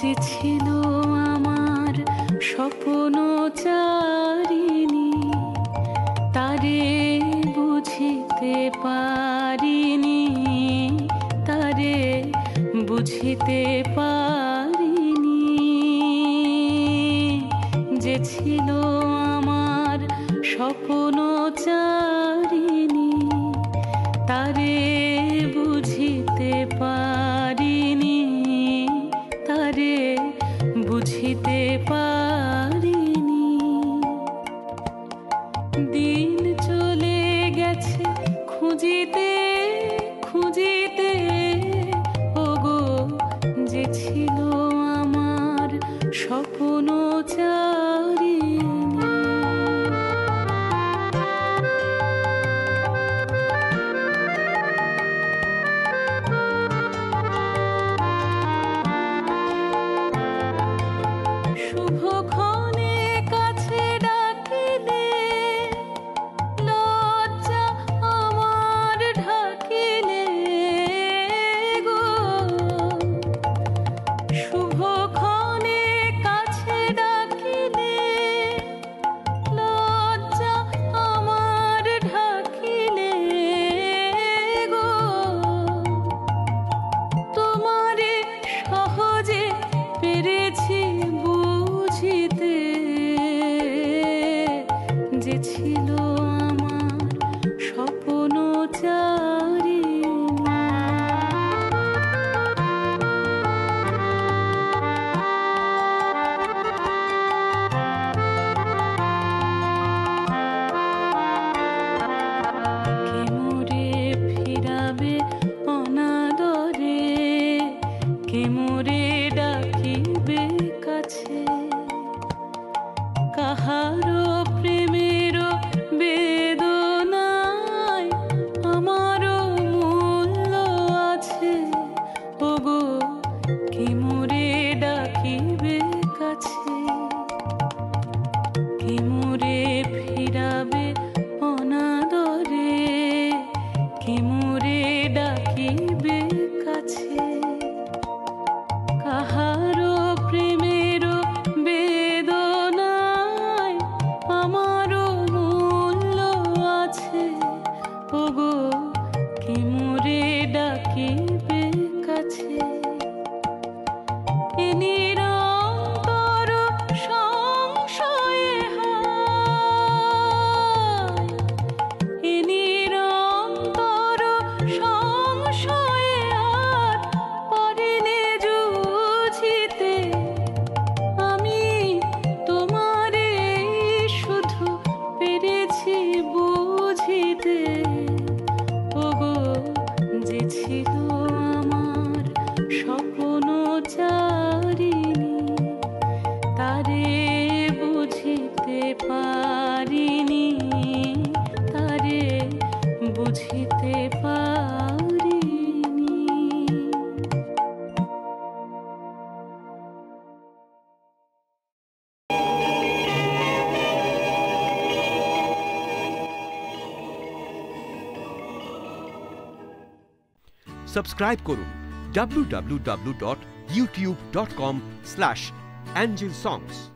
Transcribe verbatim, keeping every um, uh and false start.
যে ছিল আমার স্বপ্ন চারিণী, তারে বুঝিতে পারিনি, তারে বুঝিতে পারিনি। যে ছিল আমার স্বপ্ন চারিণী, তারে বুঝিতে পারিনি, তারে বুঝিতে পারিনি। দিন চলে গেছে খুঁজিতে খুঁজিতে, ওগো যে ছিল আমার স্বপ্ন চারিণী। যে ছিল আমার স্বপ্ন চারিণী, কে মোরে ফিরাবে অনাদরে, কে মোরে ডাকিবে কাছে। কাহারো প্রেমের বেদনায় আমারও মূল্য আছে, ওগো কে মোরে ডাকিবে কাছে, কে মোরে ফিরাবে অনাদরে, কে মোরে ডাকিবে কাছে। কাহারো প্রেমের ডাকিবে কাছে, এ নিরন্তর সংশয়ে হায়, এ নিরন্তর সংশয়ে আর পারিনে জুঝিতে। আমি তোমারে শুধু পেরেছি বুঝিতে, ওগো যে ছিল আমার স্বপ্ন চারিণী, তারে বুঝিতে পারিনি, তারে বুঝিতে পারিনি। সাবস্ক্রাইব করুন W W W dot YouTube dot com slash angel সংস।